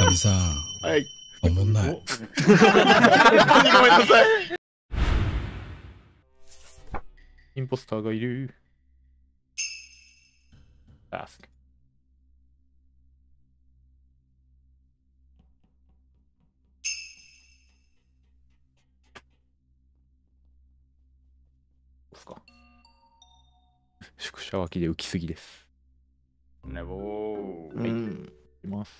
かみさん。はい。おもんない。本当にごめんなさい。インポスターがいる。あ、すげえ。宿舎脇で浮きすぎです。ねぼー。はい。行きます。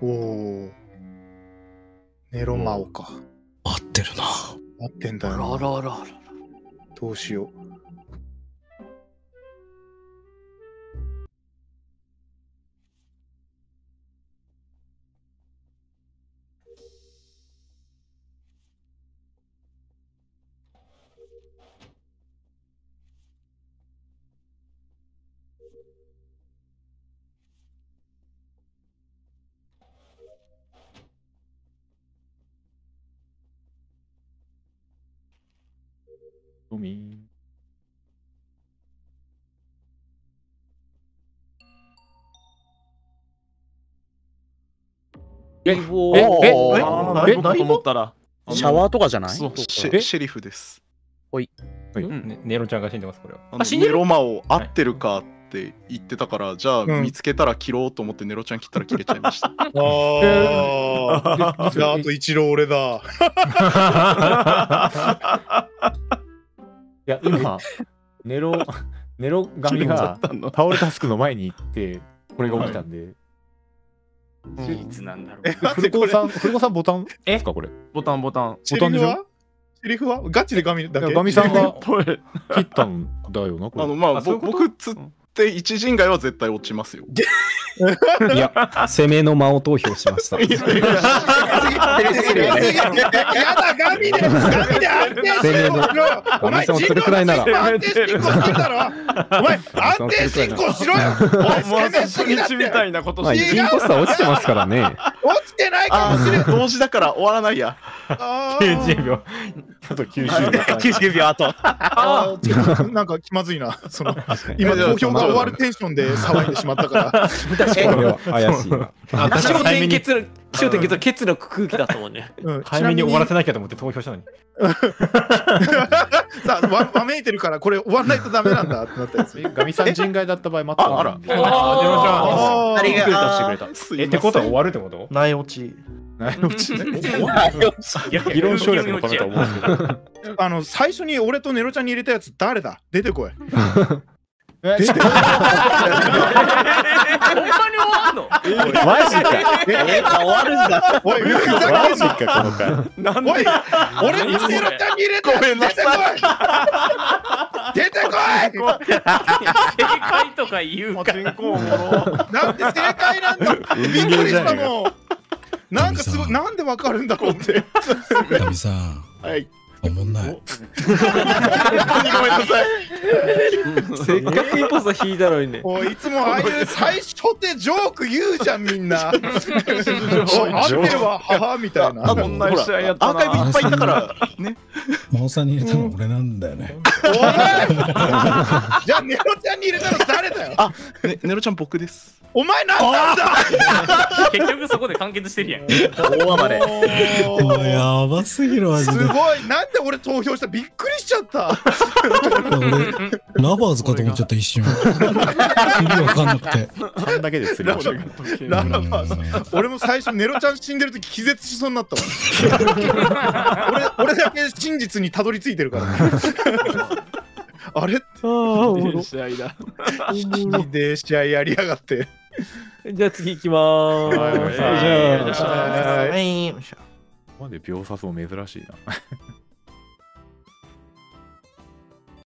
おお。ネロマオか。合ってるな。合ってんだよな。あらあらあら。どうしよう。ごめん。え、何思ったらシャワーとかじゃない？シェリフです。おい。ネロちゃんが死んでます、これは。ネロマを合ってるかって言ってたから、じゃあ見つけたら切ろうと思ってネロちゃん切ったら切れちゃいました。ああと一郎俺だ。いや今ネロ神が倒れタスクの前に行ってこれが起きたんで。いつなんだろう。古子さんボタンですかこれ？ボタンでしょ？セリフはガチでガミだけ。ガミさんが切ったんだよなこれ。まあ僕釣って一陣街は絶対落ちますよ。いや攻めの間を投票しました。なんか気まずいな。今投票が終わるテンションで騒いでしまったから。怪しいな。私も点結、気象点結は結の空気だったもんね。早めに終わらせなきゃと思って投票したのに。さあ、わめいてるから、これ終わらないとダメなんだってなったやつ。ガミさん人外だった場合、また。あら。ありがとう。え、ってことは終わるってこと？ない落ち。ない落ち。議論省略のためと思うんですけど。最初に俺とネロちゃんに入れたやつ、誰だ？出てこい。出てこい。マジか。終わるんだ。おい、マジか、この回。なんで？おい、俺にネロちゃんに入れてごめんなさい。出てこい。正解とか言うから。なんで正解なんだ。びっくりしたもん。なんかすごい、なんでわかるんだろうって。ガミさん。はい。おもんない。せっかくインポスター引いたのにね。おい、いつもああいう最初でジョーク言うじゃん、みんな。あっては母みたいな。アーカイブいっぱいいたから。ね。真央さんに入れたの俺なんだよね。じゃあ、ネロちゃんに入れたの誰だよ。あ、ネロちゃん僕です。お前なんだ。結局そこで完結してるやん。大暴れ。やばすぎるわ。すごい。なんで俺投票した？びっくりしちゃった。ラバーズかと思っちゃった一瞬。意味わかんなくて。勘だけです。ラバーズ。俺も最初ネロちゃん死んでる時気絶しそうになったわ。俺だけ真実にたどり着いてるから。あれ？試合だ。いいで試合やりやがって。じゃあ次行きまーす。はい。まで秒殺も珍しいな。